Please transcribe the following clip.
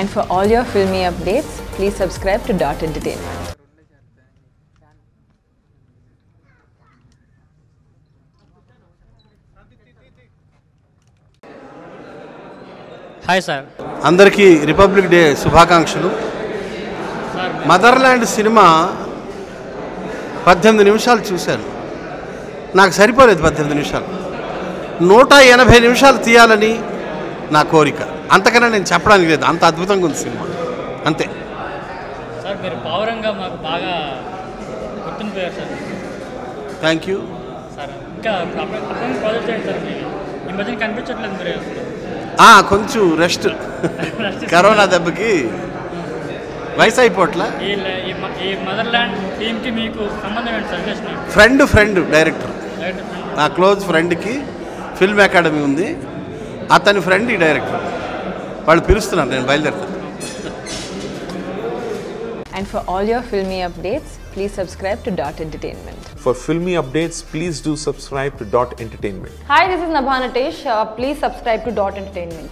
And for all your filmy updates, please subscribe to Dot Entertainments. Hi sir अंदरिकी republic day शुभाकांक्षलु motherland cinema 18 నిమిషాలు చూశాను నాకు సరిపోలేదు 18 నిమిషాలు 180 నిమిషాలు తీయాలని నా కోరిక అంతకన్నా నేను చెప్పడానికి లేదు అంత అద్భుతంగా ఉంది సినిమా అంతే సార్ మీరు పౌరంగా నాకు బాగా గుర్తుండిపోయారు సార్ థాంక్యూ సార్ ఇంకా ప్రాబ్లం ప్రాజెక్ట్ చేయండి సార్ ఈ మధ్య కనిపించట్లేదు మీరు కొంచెం రెస్ట్ కరోనా దెబ్బకి వయసు అయిపోట్లా ఫ్రెండ్ డైరెక్టర్ నా క్లోజ్ ఫ్రెండ్కి ఫిల్మ్ అకాడమీ ఉంది అతని ఫ్రెండ్ ఈ డైరెక్టర్ వాళ్ళు పిలుస్తున్నారు నేను బయలుదేరుతాను And for all your filmy updates, please subscribe to Dot Entertainment. For filmy updates, please do subscribe to Dot Entertainment. Hi, this is Nabhan Ateesh. Please subscribe to Dot Entertainment.